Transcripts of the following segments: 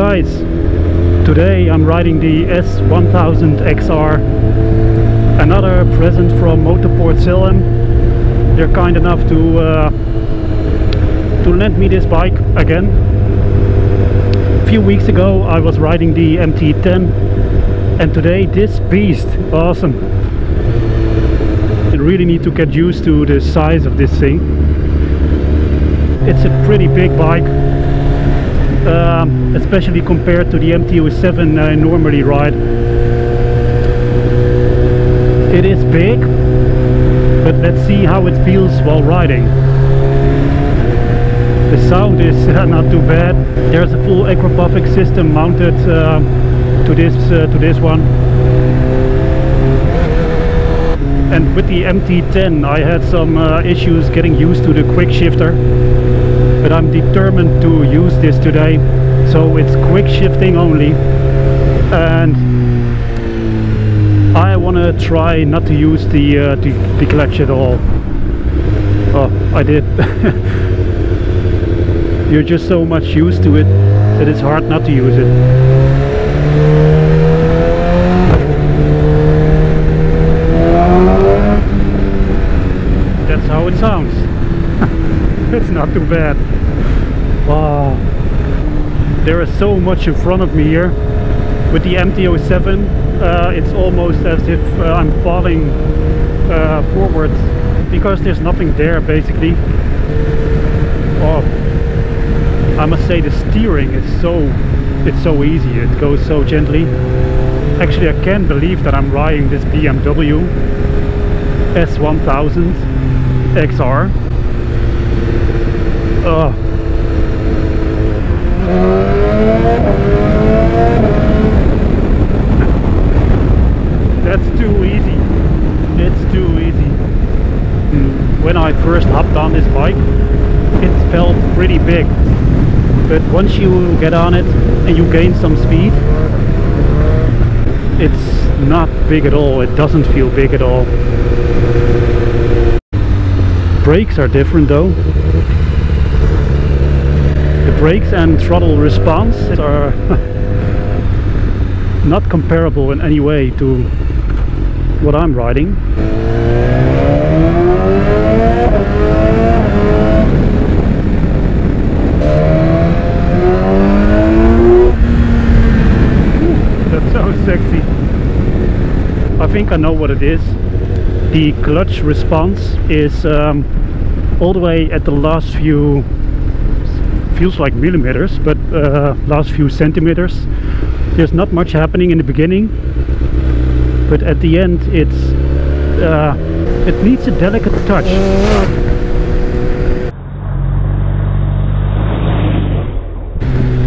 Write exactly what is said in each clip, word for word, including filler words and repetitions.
guys, today I'm riding the S one thousand X R, another present from MotoPort Zelhem. They're kind enough to uh, to lend me this bike again. A few weeks ago I was riding the M T ten, and today this beast, awesome. I really need to get used to the size of this thing. It's a pretty big bike. Um, especially compared to the M T oh seven I normally ride. It is big, but let's see how it feels while riding. The sound is uh, not too bad. There's a full Akrapovic system mounted uh, to this uh, to this one. And with the M T ten I had some uh, issues getting used to the quick shifter. But I'm determined to use this today, so it's quick shifting only, and I want to try not to use the, uh, the, the clutch at all. Oh, I did. You're just so much used to it that it's hard not to use it. That's how it sounds. It's not too bad. Wow. There is so much in front of me here. With the M T oh seven, uh, it's almost as if uh, I'm falling uh, forwards because there's nothing there basically. Oh, I must say the steering is so it's so easy. It goes so gently. Actually, I can't believe that I'm riding this B M W S one thousand X R. Oh. That's too easy. It's too easy. When I first hopped on this bike, it felt pretty big. But once you get on it and you gain some speed, it's not big at all. It doesn't feel big at all. Brakes are different though. Brakes and throttle response are not comparable in any way to what I'm riding. That's so sexy. I think I know what it is. The clutch response is um, all the way at the last few feels like millimeters, but uh, last few centimeters. There's not much happening in the beginning, but at the end it's uh, it needs a delicate touch.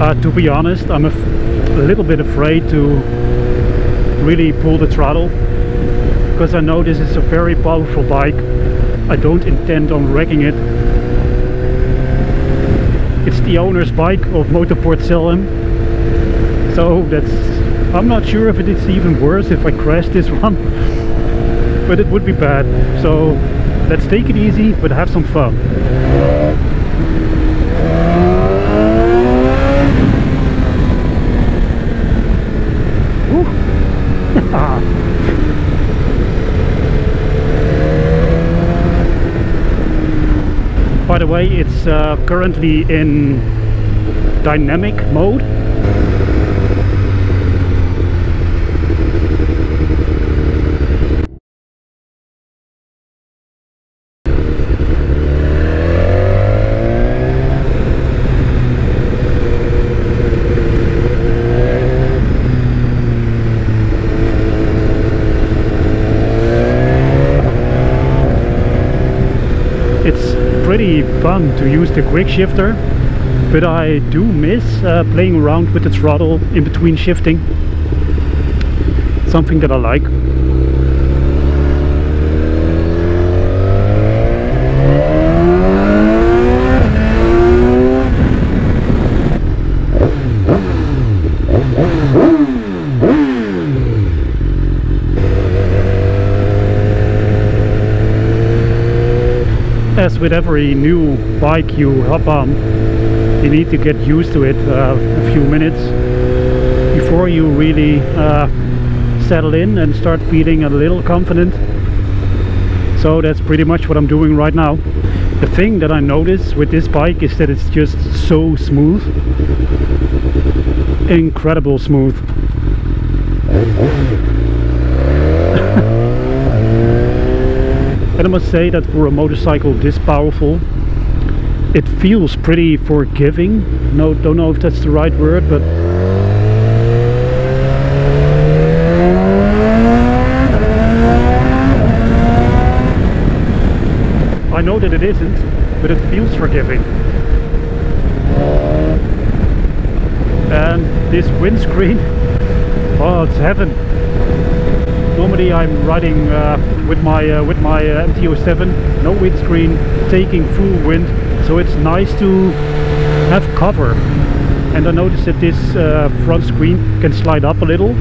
Uh, to be honest, I'm a, a little bit afraid to really pull the throttle, because I know this is a very powerful bike. I don't intend on wrecking it. It's the owner's bike of MotoPort Zelhem, so that's, I'm not sure if it's even worse if I crash this one, but it would be bad. So let's take it easy, but have some fun. By the way, it's uh, currently in dynamic mode. Pretty fun to use the quick shifter, but I do miss uh, playing around with the throttle in between shifting. Something that I like. As with every new bike you hop on, you need to get used to it uh, a few minutes before you really uh, settle in and start feeling a little confident. So that's pretty much what I'm doing right now. The thing that I notice with this bike is that it's just so smooth. Incredible smooth. And I must say that for a motorcycle this powerful, it feels pretty forgiving. No, don't know if that's the right word, but I know that it isn't, but it feels forgiving. And this windscreen, oh, it's heaven. Normally I'm riding uh, with my uh, with my uh, M T oh seven, no windscreen, taking full wind, so it's nice to have cover. And I noticed that this uh, front screen can slide up a little,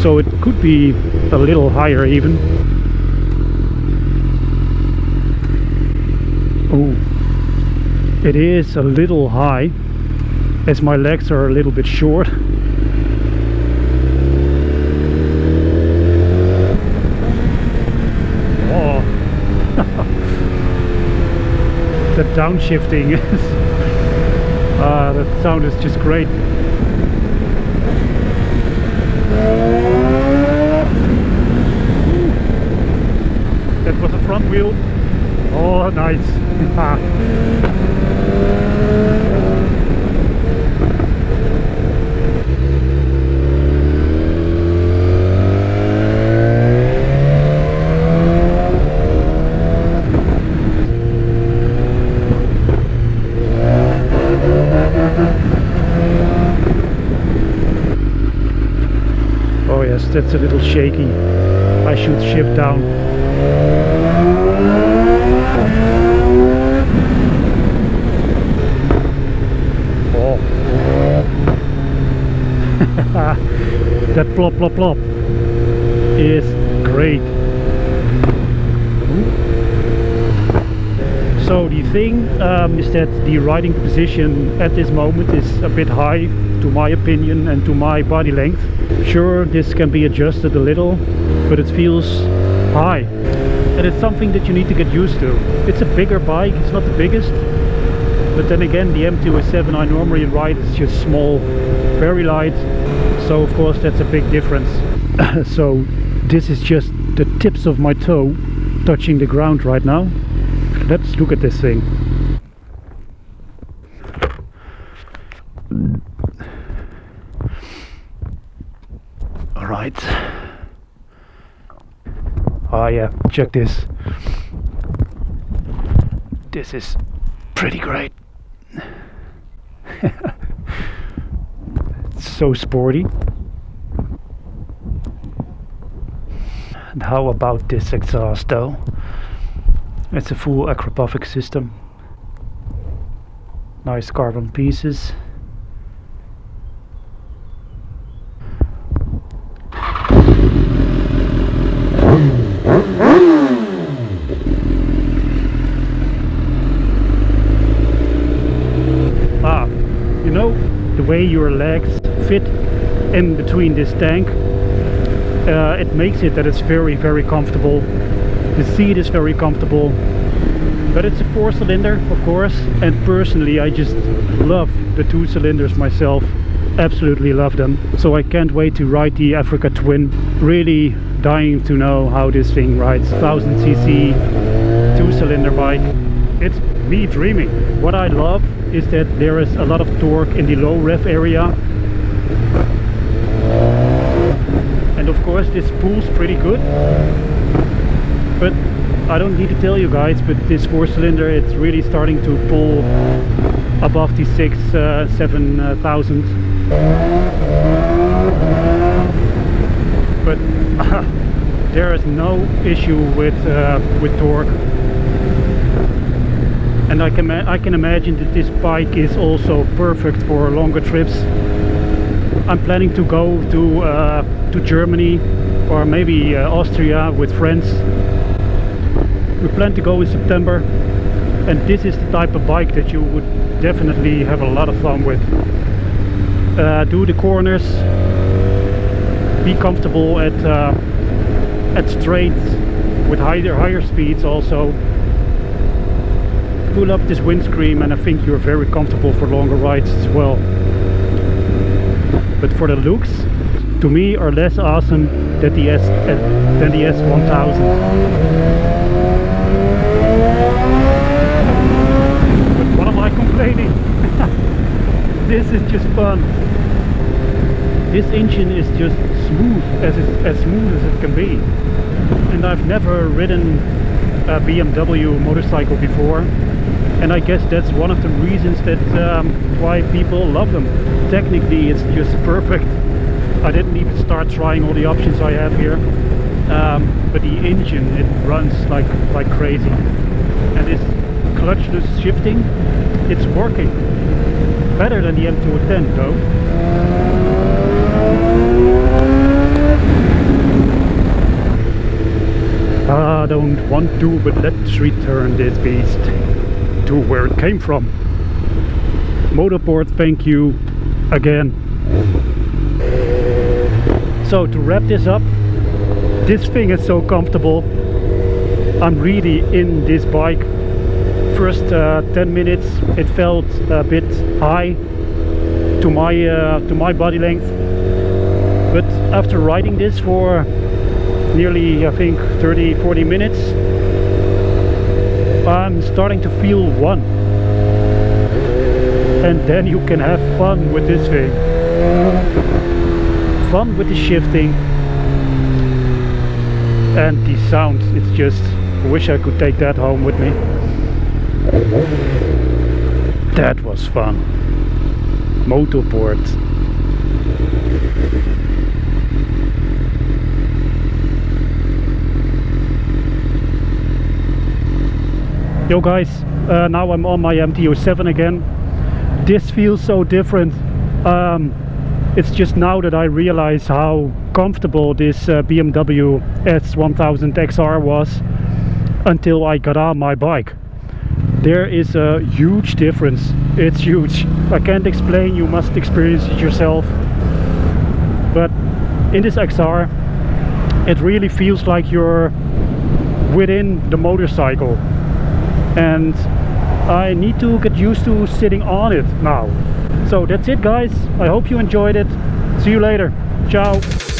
so it could be a little higher even. Oh, it is a little high, as my legs are a little bit short. Oh, the downshifting is... Ah, uh, that sound is just great. That was the front wheel. Oh, nice. Oh yes, that's a little shaky. I should shift down. That plop plop plop is great. So the thing um, is that the riding position at this moment is a bit high, to my opinion and to my body length. Sure, this can be adjusted a little, but it feels high. And it's something that you need to get used to. It's a bigger bike, it's not the biggest. But then again, the M T oh seven I normally ride is just small, very light. So of course that's a big difference. So this is just the tips of my toe touching the ground right now. Let's look at this thing. All right. Oh yeah, check this. This is pretty great. So sporty. And how about this exhaust though? It's a full Akrapovic system. Nice carbon pieces. Ah, you know, the way your legs fit in between this tank, uh, it makes it that it's very very comfortable. The seat is very comfortable, but it's a four cylinder of course, and personally I just love the two cylinders myself, absolutely love them. So I can't wait to ride the Africa Twin. Really dying to know how this thing rides. One thousand C C two cylinder bike, it's me dreaming. What I love is that there is a lot of torque in the low rev area. And of course this pulls pretty good, but I don't need to tell you guys, but this four cylinder, it's really starting to pull above the six uh, seven uh, thousand. But uh, there is no issue with uh, with torque, and I can I can imagine that this bike is also perfect for longer trips. I'm planning to go to uh, to Germany or maybe uh, Austria with friends. We plan to go in September, and this is the type of bike that you would definitely have a lot of fun with. Uh, do the corners, be comfortable at uh, at straights with higher higher speeds. Also pull up this windscreen and I think you're very comfortable for longer rides as well. But for the looks, to me, are less awesome than the S than the S one thousand. But what am I complaining? This is just fun. This engine is just smooth, as it, as smooth as it can be. And I've never ridden a B M W motorcycle before, and I guess that's one of the reasons that um, why people love them. Technically, it's just perfect. I didn't even start trying all the options I have here, um, but the engine, it runs like like crazy, and this clutchless shifting, it's working better than the M T ten though. I don't want to, but let's return this beast to where it came from. MotoPort, thank you again. So to wrap this up, this thing is so comfortable. I'm really in this bike. First uh, ten minutes it felt a bit high to my uh, to my body length, but after riding this for nearly, I think, thirty forty minutes, I'm starting to feel one, and then you can have fun with this thing. Fun with the shifting and the sound. It's just, I wish I could take that home with me. That was fun. MotoPort. Yo guys, uh, now I'm on my M T oh seven again. This feels so different. Um, It's just now that I realize how comfortable this uh, B M W S one thousand X R was until I got on my bike. There is a huge difference. It's huge. I can't explain, you must experience it yourself. But in this X R, it really feels like you're within the motorcycle. And I need to get used to sitting on it now. So that's it guys, I hope you enjoyed it. See you later, ciao!